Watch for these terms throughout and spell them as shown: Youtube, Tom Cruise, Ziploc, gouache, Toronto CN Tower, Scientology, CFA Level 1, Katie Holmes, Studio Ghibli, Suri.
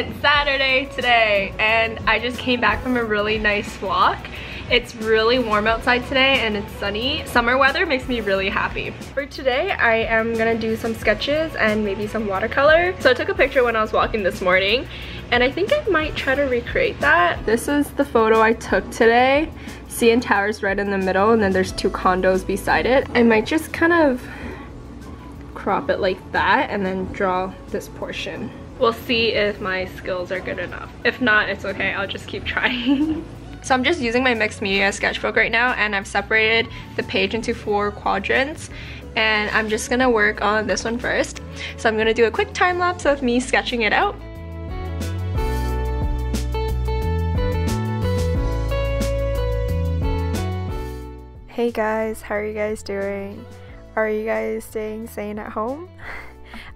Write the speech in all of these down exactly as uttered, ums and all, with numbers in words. It's Saturday today and I just came back from a really nice walk. It's really warm outside today and it's sunny. Summer weather makes me really happy. For today, I am gonna do some sketches and maybe some watercolor. So I took a picture when I was walking this morning and I think I might try to recreate that. This is the photo I took today. C N Tower's right in the middle and then there's two condos beside it. I might just kind of crop it like that and then draw this portion. We'll see if my skills are good enough. If not, it's okay, I'll just keep trying. So I'm just using my mixed media sketchbook right now and I've separated the page into four quadrants and I'm just gonna work on this one first. So I'm gonna do a quick time lapse of me sketching it out. Hey guys, how are you guys doing? Are you guys staying sane at home?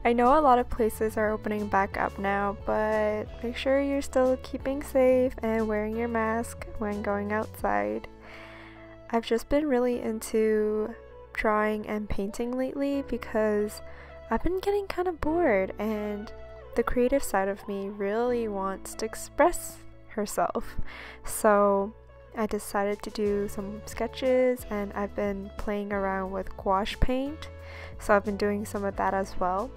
I know a lot of places are opening back up now, but make sure you're still keeping safe and wearing your mask when going outside. I've just been really into drawing and painting lately because I've been getting kind of bored and the creative side of me really wants to express herself. So I decided to do some sketches and I've been playing around with gouache paint. So I've been doing some of that as well.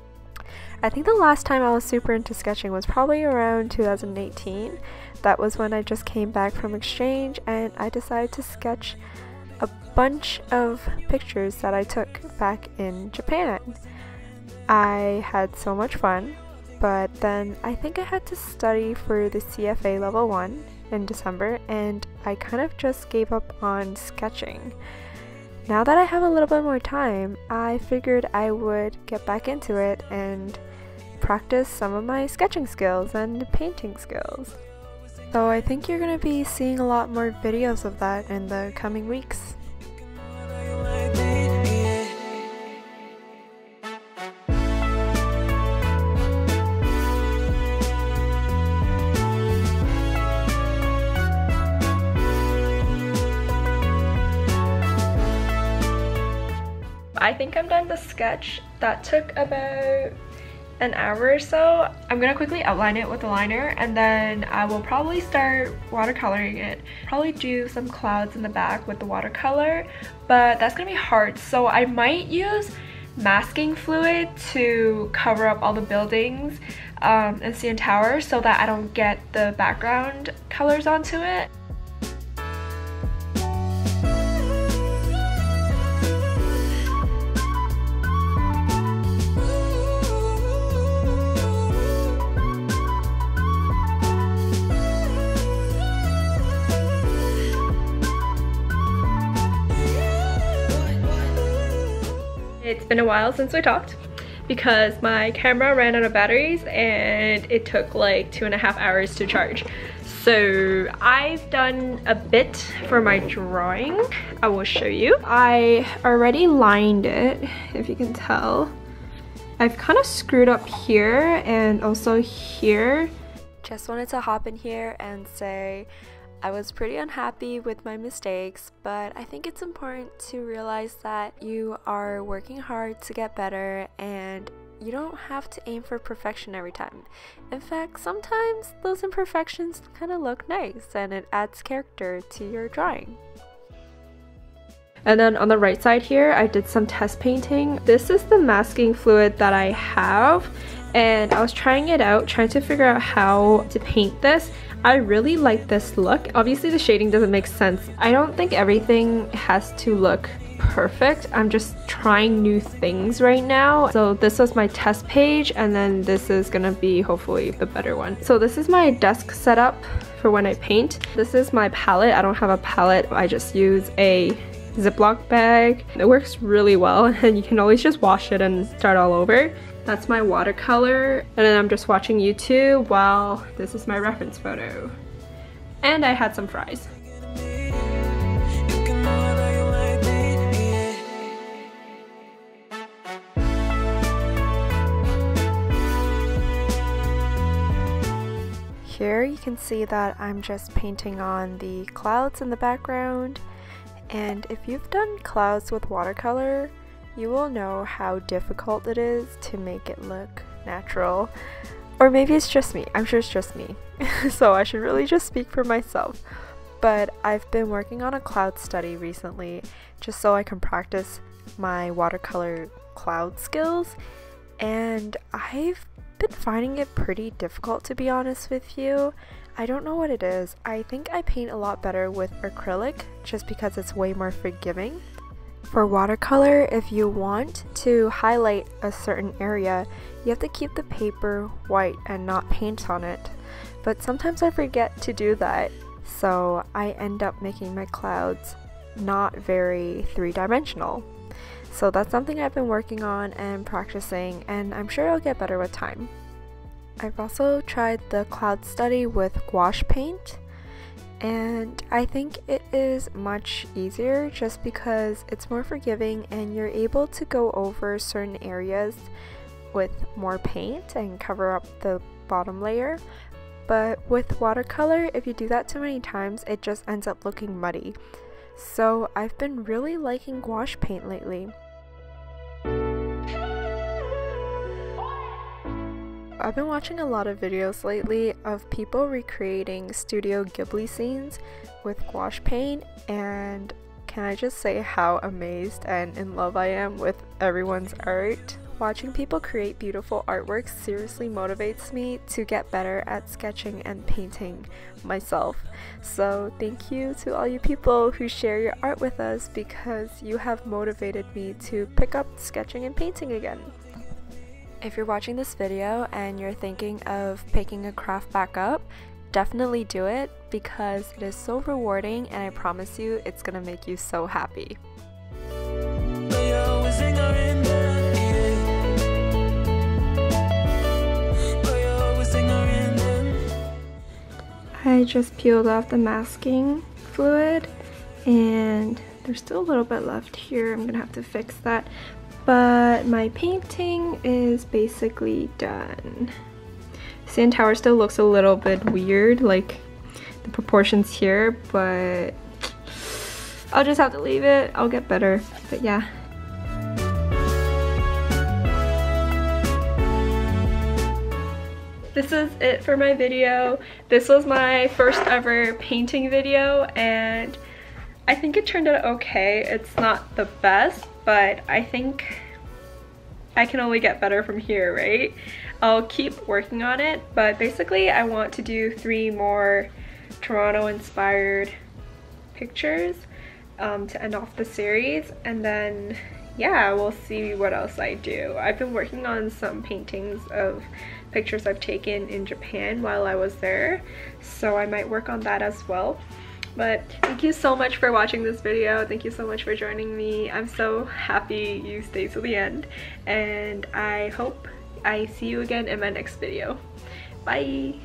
I think the last time I was super into sketching was probably around two thousand eighteen. That was when I just came back from exchange and I decided to sketch a bunch of pictures that I took back in Japan. I had so much fun, but then I think I had to study for the C F A Level one in December and I kind of just gave up on sketching. Now that I have a little bit more time, I figured I would get back into it and practice some of my sketching skills and painting skills. So I think you're going to be seeing a lot more videos of that in the coming weeks. I think I'm done the sketch. That took about an hour or so. I'm gonna quickly outline it with a liner and then I will probably start watercoloring it. Probably do some clouds in the back with the watercolor, but that's gonna be hard. So I might use masking fluid to cover up all the buildings um, in C N Tower so that I don't get the background colors onto it. It's been a while since we talked because my camera ran out of batteries and it took like two and a half hours to charge. So I've done a bit for my drawing. I will show you. I already lined it, if you can tell. I've kind of screwed up here and also here. Just wanted to hop in here and say I was pretty unhappy with my mistakes, but I think it's important to realize that you are working hard to get better and you don't have to aim for perfection every time. In fact, sometimes those imperfections kind of look nice and it adds character to your drawing. And then on the right side here, I did some test painting. This is the masking fluid that I have. And I was trying it out, trying to figure out how to paint this. I really like this look. Obviously the shading doesn't make sense. I don't think everything has to look perfect. I'm just trying new things right now. So this was my test page and then this is gonna be hopefully the better one. So this is my desk setup for when I paint. This is my palette. I don't have a palette. I just use a Ziploc bag. It works really well and you can always just wash it and start all over. That's my watercolor and then I'm just watching YouTube while this is my reference photo. And I had some fries. Here you can see that I'm just painting on the clouds in the background. And if you've done clouds with watercolor, you will know how difficult it is to make it look natural. Or maybe it's just me. I'm sure it's just me. So I should really just speak for myself. But I've been working on a cloud study recently just so I can practice my watercolor cloud skills. And I've been finding it pretty difficult, to be honest with you. I don't know what it is. I think I paint a lot better with acrylic just because it's way more forgiving. For watercolor, if you want to highlight a certain area, you have to keep the paper white and not paint on it. But sometimes I forget to do that, so I end up making my clouds not very three-dimensional. So that's something I've been working on and practicing, and I'm sure I'll get better with time. I've also tried the cloud study with gouache paint, and I think it is much easier just because it's more forgiving and you're able to go over certain areas with more paint and cover up the bottom layer. But with watercolor, if you do that too many times, it just ends up looking muddy. So I've been really liking gouache paint lately. I've been watching a lot of videos lately of people recreating Studio Ghibli scenes with gouache paint, and can I just say how amazed and in love I am with everyone's art? Watching people create beautiful artworks seriously motivates me to get better at sketching and painting myself. So thank you to all you people who share your art with us, because you have motivated me to pick up sketching and painting again. If you're watching this video and you're thinking of picking a craft back up, definitely do it, because it is so rewarding and I promise you it's gonna make you so happy. I just peeled off the masking fluid and there's still a little bit left here. I'm gonna have to fix that. But my painting is basically done. C N Tower still looks a little bit weird, like the proportions here, but I'll just have to leave it. I'll get better, but yeah. This is it for my video. This was my first ever painting video, and I think it turned out okay. It's not the best, but I think I can only get better from here, right? I'll keep working on it, but basically I want to do three more Toronto-inspired pictures um, to end off the series, and then yeah, we'll see what else I do. I've been working on some paintings of pictures I've taken in Japan while I was there, so I might work on that as well. But thank you so much for watching this video. Thank you so much for joining me. I'm so happy you stayed to the end. And I hope I see you again in my next video. Bye!